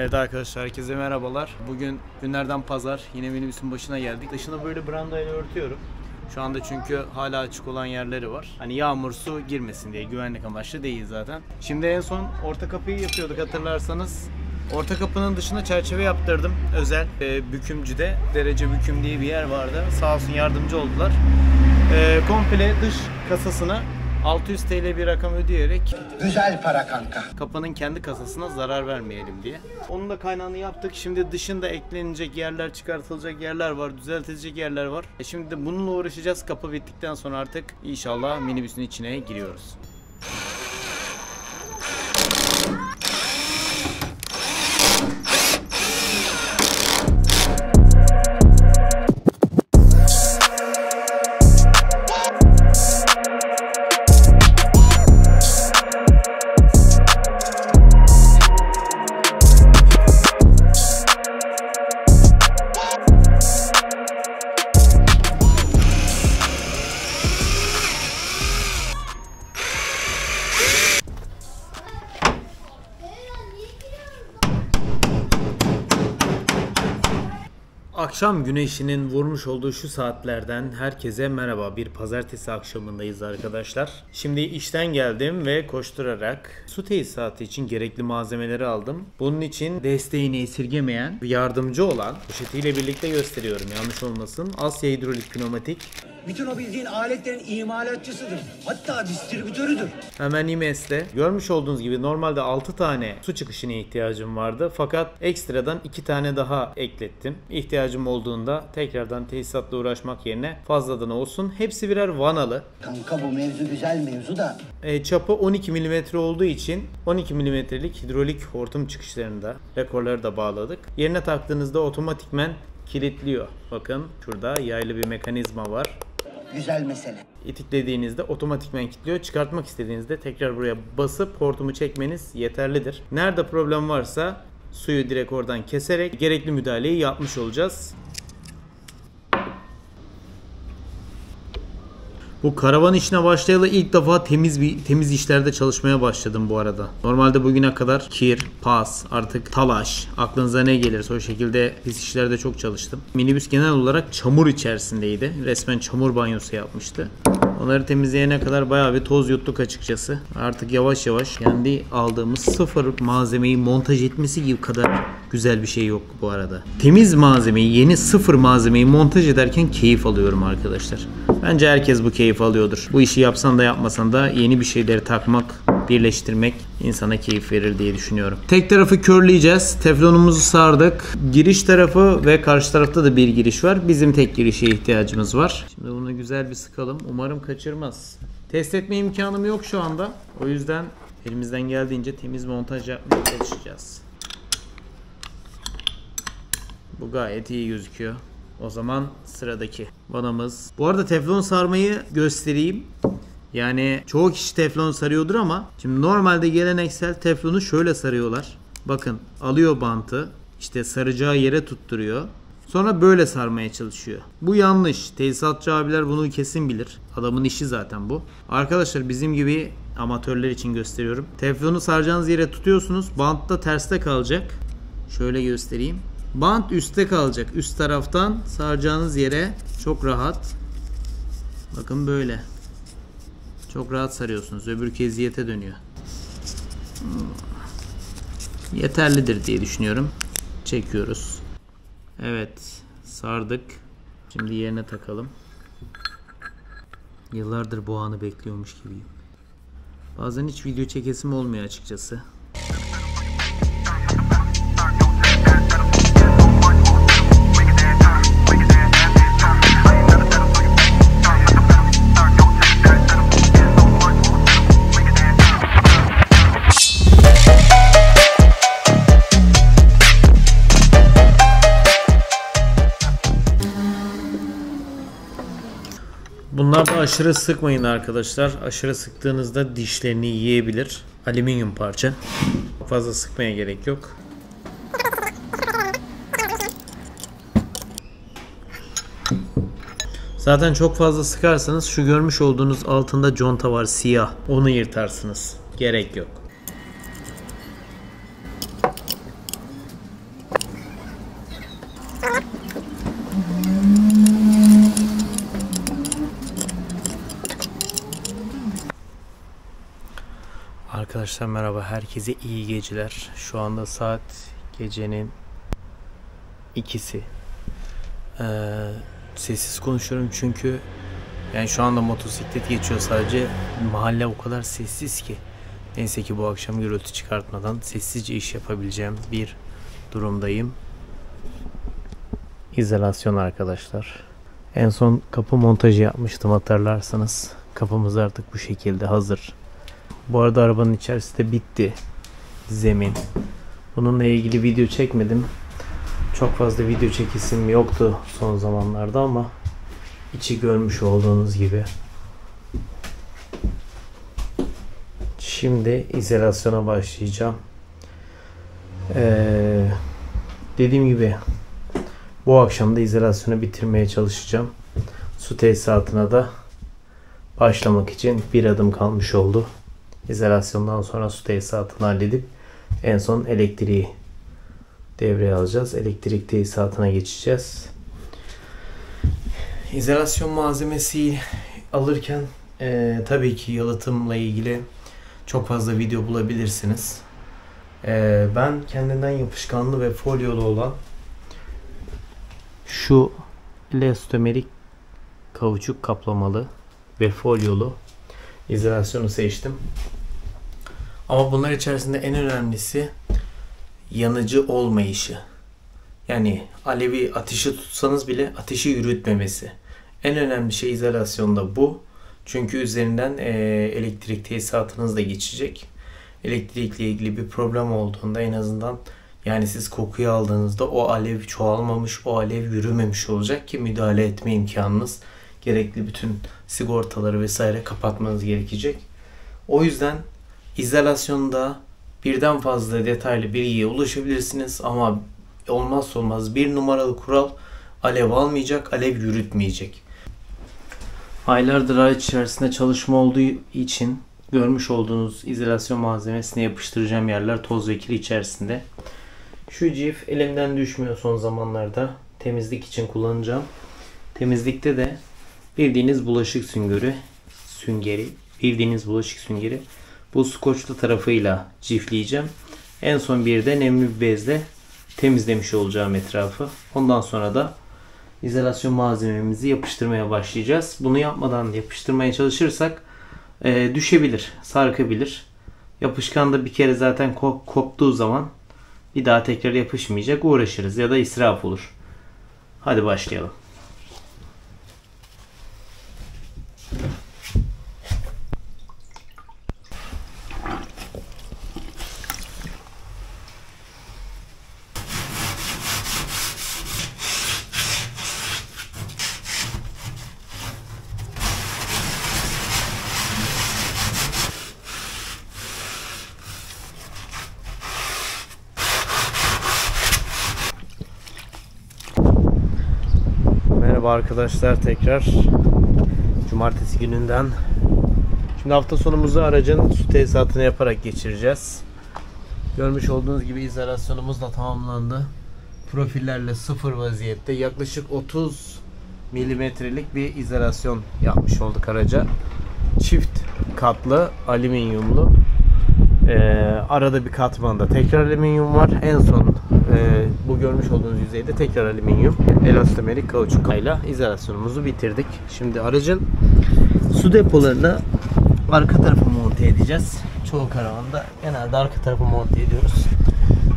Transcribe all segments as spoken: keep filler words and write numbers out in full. Evet arkadaşlar, herkese merhabalar. Bugün günlerden pazar, yine minibüsün başına geldik. Dışını böyle brandayla örtüyorum şu anda, çünkü hala açık olan yerleri var. Hani yağmur, su girmesin diye, güvenlik amaçlı değil zaten. Şimdi en son orta kapıyı yapıyorduk hatırlarsanız. Orta kapının dışına çerçeve yaptırdım özel. E, Bükümcü'de Derece Büküm diye bir yer vardı. Sağ olsun yardımcı oldular. E, komple dış kasasına altı yüz T L bir rakam ödeyerek, güzel para kanka, kapının kendi kasasına zarar vermeyelim diye. Onun da kaynağını yaptık. Şimdi dışında eklenecek yerler, çıkartılacak yerler var, düzeltilecek yerler var. E şimdi de bununla uğraşacağız. Kapı bittikten sonra artık inşallah minibüsün içine giriyoruz. Akşam güneşinin vurmuş olduğu şu saatlerden herkese merhaba. Bir pazartesi akşamındayız arkadaşlar. Şimdi işten geldim ve koşturarak su tesisatı için gerekli malzemeleri aldım. Bunun için desteğini esirgemeyen, yardımcı olan, poşetiyle birlikte gösteriyorum yanlış olmasın, Asya Hidrolik Pnömatik. Bütün o bildiğin aletlerin imalatçısıdır. Hatta distribütörüdür. Hemen İmes'te. Görmüş olduğunuz gibi normalde altı tane su çıkışına ihtiyacım vardı. Fakat ekstradan iki tane daha eklettim. İhtiyacım olduğunda tekrardan tesisatla uğraşmak yerine fazladan olsun. Hepsi birer vanalı. Kanka bu mevzu güzel mevzu da. E, çapı on iki milimetre olduğu için on iki milimetrelik hidrolik hortum çıkışlarında rekorları da bağladık. Yerine taktığınızda otomatikmen kilitliyor. Bakın şurada yaylı bir mekanizma var. Güzel mesele. İtiklediğinizde otomatikmen kilitliyor. Çıkartmak istediğinizde tekrar buraya basıp hortumu çekmeniz yeterlidir. Nerede problem varsa suyu direkt oradan keserek gerekli müdahaleyi yapmış olacağız. Bu karavan işine başlayalı ilk defa temiz bir temiz işlerde çalışmaya başladım bu arada. Normalde bugüne kadar kir, pas, artık talaş, aklınıza ne gelirse o şekilde pis işlerde çok çalıştım. Minibüs genel olarak çamur içerisindeydi. Resmen çamur banyosu yapmıştı. Onları temizleyene kadar bayağı bir toz yuttuk açıkçası. Artık yavaş yavaş kendi aldığımız sıfır malzemeyi montaj etmesi gibi kadar güzel bir şey yok bu arada. Temiz malzemeyi, yeni sıfır malzemeyi montaj ederken keyif alıyorum arkadaşlar. Bence herkes bu keyif alıyordur. Bu işi yapsan da yapmasan da yeni bir şeyleri takmak, birleştirmek insana keyif verir diye düşünüyorum. Tek tarafı körleyeceğiz. Teflonumuzu sardık. Giriş tarafı ve karşı tarafta da bir giriş var. Bizim tek girişe ihtiyacımız var. Şimdi bunu güzel bir sıkalım. Umarım kaçırmaz. Test etme imkanım yok şu anda. O yüzden elimizden geldiğince temiz montaj yapmaya çalışacağız. Bu gayet iyi gözüküyor. O zaman sıradaki vanamız. Bu arada teflon sarmayı göstereyim. Yani çoğu kişi teflon sarıyordur ama şimdi normalde geleneksel teflonu şöyle sarıyorlar. Bakın alıyor bantı, işte saracağı yere tutturuyor. Sonra böyle sarmaya çalışıyor. Bu yanlış. Tesisatçı abiler bunu kesin bilir. Adamın işi zaten bu. Arkadaşlar bizim gibi amatörler için gösteriyorum. Teflonu saracağınız yere tutuyorsunuz. Bant da terste kalacak. Şöyle göstereyim. Bant üstte kalacak. Üst taraftan saracağınız yere çok rahat. Bakın böyle. Çok rahat sarıyorsunuz. Öbür keziyete dönüyor. Hmm. Yeterlidir diye düşünüyorum. Çekiyoruz. Evet. Sardık. Şimdi yerine takalım. Yıllardır bu anı bekliyormuş gibiyim. Bazen hiç video çekesim olmuyor açıkçası. Bunlarda aşırı sıkmayın arkadaşlar. Aşırı sıktığınızda dişlerini yiyebilir. Alüminyum parça. Çok fazla sıkmaya gerek yok. Zaten çok fazla sıkarsanız şu görmüş olduğunuz altında conta var siyah. Onu yırtarsınız. Gerek yok. Arkadaşlar merhaba, herkese iyi geceler. Şu anda saat gecenin ikisi. Ee, sessiz konuşuyorum çünkü yani şu anda motosiklet geçiyor sadece. Mahalle o kadar sessiz ki. Neyse ki bu akşam gürültü çıkartmadan sessizce iş yapabileceğim bir durumdayım. İzolasyon arkadaşlar. En son kapı montajı yapmıştım, hatırlarsanız. Kapımız artık bu şekilde hazır. Bu arada arabanın içerisi de bitti. Zemin. Bununla ilgili video çekmedim. Çok fazla video çekisim yoktu son zamanlarda ama içi görmüş olduğunuz gibi. Şimdi izolasyona başlayacağım. Ee, dediğim gibi bu akşam da izolasyonu bitirmeye çalışacağım. Su tesisatına da başlamak için bir adım kalmış oldu. İzolasyondan sonra su tesisatını halledip en son elektriği devreye alacağız. Elektrik tesisatına geçeceğiz. İzolasyon malzemesi alırken e, tabii ki yalıtımla ilgili çok fazla video bulabilirsiniz. E, ben kendinden yapışkanlı ve folyolu olan şu elastomerik kauçuk kaplamalı ve folyolu izolasyonu seçtim. Ama bunlar içerisinde en önemlisi yanıcı olmayışı. Yani alevi ateşi tutsanız bile ateşi yürütmemesi. En önemli şey izolasyonda bu. Çünkü üzerinden e, elektrik tesisatınız da geçecek. Elektrikle ilgili bir problem olduğunda en azından yani siz kokuyu aldığınızda o alev çoğalmamış, o alev yürümemiş olacak ki müdahale etme imkanınız, gerekli bütün sigortaları vesaire kapatmanız gerekecek. O yüzden izolasyonda birden fazla detaylı bilgiye ulaşabilirsiniz ama olmazsa olmaz bir numaralı kural: alev almayacak, alev yürütmeyecek. Aylardır ay içerisinde çalışma olduğu için görmüş olduğunuz izolasyon malzemesine yapıştıracağım yerler toz ve kir içerisinde. Şu cif elimden düşmüyor son zamanlarda. Temizlik için kullanacağım. Temizlikte de bildiğiniz bulaşık süngeri, süngeri, bildiğiniz bulaşık süngeri. Bu skoçlu tarafıyla cifleyeceğim. En son bir de nemli bir bezle temizlemiş olacağım etrafı. Ondan sonra da izolasyon malzememizi yapıştırmaya başlayacağız. Bunu yapmadan yapıştırmaya çalışırsak e, düşebilir, sarkabilir. Yapışkan da bir kere zaten kop, koptuğu zaman bir daha tekrar yapışmayacak, uğraşırız ya da israf olur. Hadi başlayalım. Arkadaşlar tekrar cumartesi gününden. Şimdi hafta sonumuzu aracın su tesisatını yaparak geçireceğiz. Görmüş olduğunuz gibi izolasyonumuz da tamamlandı. Profillerle sıfır vaziyette yaklaşık otuz milimetrelik bir izolasyon yapmış olduk araca. Çift katlı alüminyumlu, ee, arada bir katmanda tekrar alüminyum var. En son Ee, bu görmüş olduğunuz yüzeyde tekrar alüminyum elastomerik kauçuk ile izolasyonumuzu bitirdik. Şimdi aracın su depolarına arka tarafı monte edeceğiz. Çoğu karavanda genelde arka tarafı monte ediyoruz.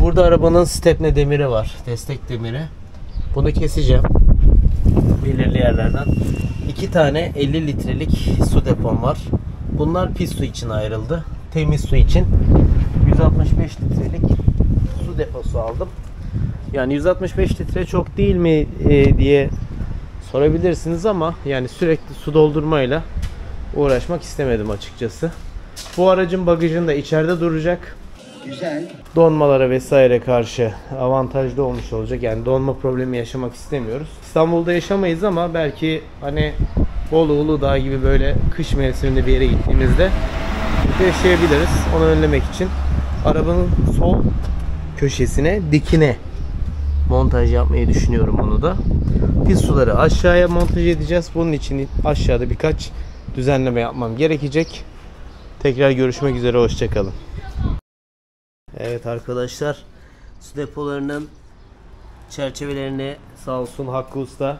Burada arabanın stepne demiri var, destek demiri. Bunu keseceğim belirli yerlerden. İki tane elli litrelik su depom var. Bunlar pis su için ayrıldı. Temiz su için yüz altmış beş litrelik su deposu aldım. Yani yüz altmış beş litre çok değil mi e, diye sorabilirsiniz ama yani sürekli su doldurmayla uğraşmak istemedim açıkçası. Bu aracın bagajında içeride duracak. Güzel. Donmalara vesaire karşı avantajlı olmuş olacak. Yani donma problemi yaşamak istemiyoruz. İstanbul'da yaşamayız ama belki hani Bolu Uludağ gibi böyle kış mevsiminde bir yere gittiğimizde yaşayabiliriz. Onu önlemek için arabanın sol köşesine dikine montaj yapmayı düşünüyorum onu da. Pis suları aşağıya montaj edeceğiz. Bunun için aşağıda birkaç düzenleme yapmam gerekecek. Tekrar görüşmek üzere, hoşçakalın. Evet arkadaşlar, su depolarının çerçevelerini sağ olsun Hakkı Usta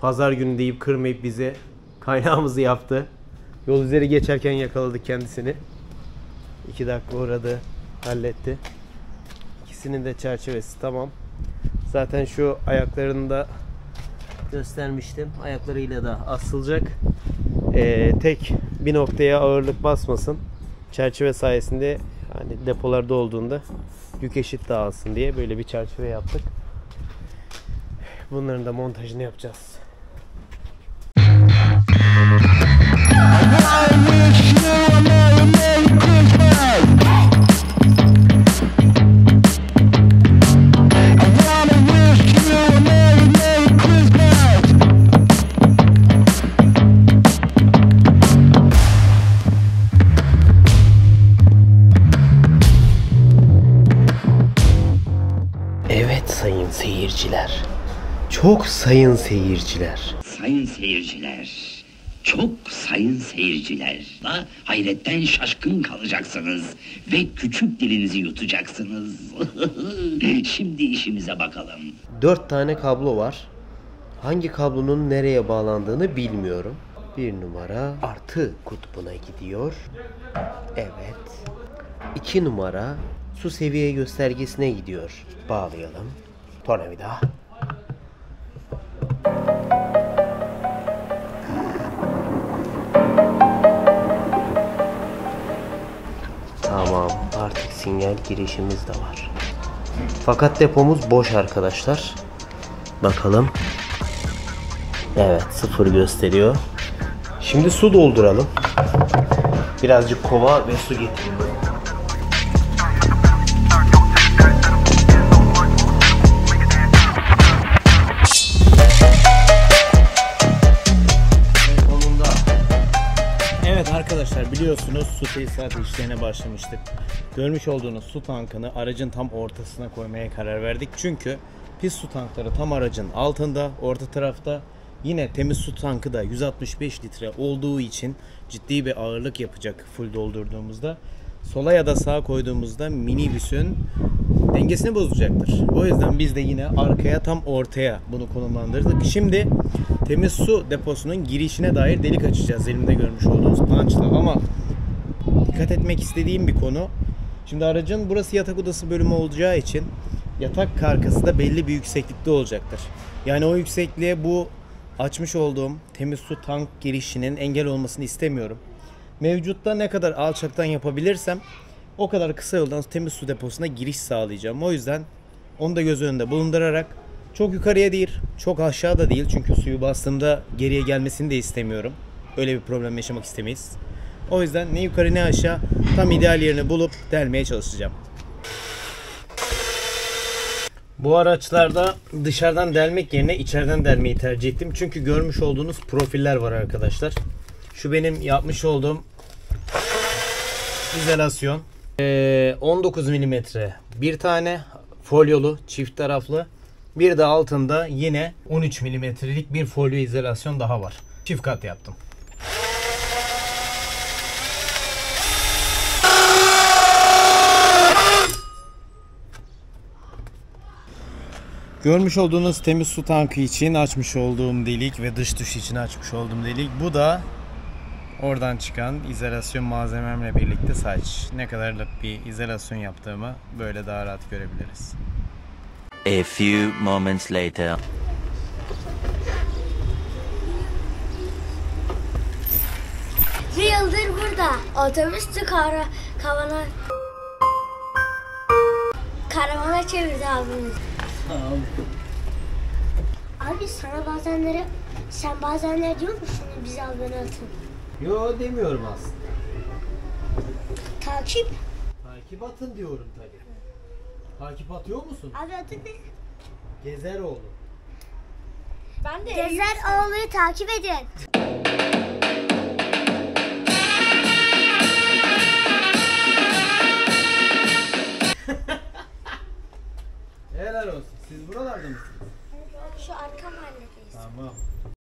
pazar günü deyip kırmayıp bize kaynağımızı yaptı. Yol üzeri geçerken yakaladık kendisini. İki dakika uğradı, halletti. İkisinin de çerçevesi tamam. Zaten şu ayaklarını da göstermiştim. Ayaklarıyla da asılacak. Ee, tek bir noktaya ağırlık basmasın. Çerçeve sayesinde hani depolarda olduğunda yük eşit dağılsın diye böyle bir çerçeve yaptık. Bunların da montajını yapacağız. Evet sayın seyirciler. Çok sayın seyirciler. Sayın seyirciler. Çok sayın seyirciler, hayretten şaşkın kalacaksınız ve küçük dilinizi yutacaksınız. Şimdi işimize bakalım. Dört tane kablo var. Hangi kablonun nereye bağlandığını bilmiyorum. Bir numara artı kutbuna gidiyor. Evet. İki numara su seviye göstergesine gidiyor. Bağlayalım. Tornavida. Tamam, artık sinyal girişimiz de var. Fakat depomuz boş arkadaşlar. Bakalım. Evet, sıfır gösteriyor. Şimdi su dolduralım. Birazcık kova ve su getireyim. Arkadaşlar biliyorsunuz su tesisatı işlerine başlamıştık. Görmüş olduğunuz su tankını aracın tam ortasına koymaya karar verdik. Çünkü pis su tankları tam aracın altında, orta tarafta. Yine temiz su tankı da yüz altmış beş litre olduğu için ciddi bir ağırlık yapacak full doldurduğumuzda. Sola ya da sağa koyduğumuzda minibüsün dengesini bozacaktır. O yüzden biz de yine arkaya tam ortaya bunu konumlandırdık. Şimdi temiz su deposunun girişine dair delik açacağız elimde görmüş olduğunuz punchla, ama dikkat etmek istediğim bir konu. Şimdi aracın burası yatak odası bölümü olacağı için yatak karkası da belli bir yükseklikte olacaktır. Yani o yüksekliğe bu açmış olduğum temiz su tank girişinin engel olmasını istemiyorum. Mevcutta ne kadar alçaktan yapabilirsem o kadar kısa yoldan temiz su deposuna giriş sağlayacağım. O yüzden onu da göz önünde bulundurarak çok yukarıya değil, çok aşağıda değil. Çünkü suyu bastığımda geriye gelmesini de istemiyorum. Öyle bir problem yaşamak istemeyiz. O yüzden ne yukarı ne aşağı tam ideal yerini bulup delmeye çalışacağım. Bu araçlarda dışarıdan delmek yerine içeriden delmeyi tercih ettim. Çünkü görmüş olduğunuz profiller var arkadaşlar. Şu benim yapmış olduğum izolasyon. on dokuz milimetre bir tane folyolu çift taraflı, bir de altında yine on üç milimetrelik bir folyo izolasyon daha var. Çift kat yaptım. Görmüş olduğunuz temiz su tankı için açmış olduğum delik ve dış duş için açmış olduğum delik. Bu da oradan çıkan izolasyon malzememle birlikte saç. Ne kadarlık bir izolasyon yaptığımı böyle daha rahat görebiliriz. A few moments later. Bir yıldır burada. Otobüs tıkara kavana karavana çevirdi abimiz. Abi sana bazenleri sen bazenler diyor musun bizi abone atın? Yo demiyorum aslında. Takip. Takip atın diyorum tabii. Takip atıyor musun? Abi adın ne? Gezeroğlu. Ben de Gezeroğlu'yu takip edin. Helal olsun. Siz buralarda mısınız? Şu arka mahalledeyiz. Tamam.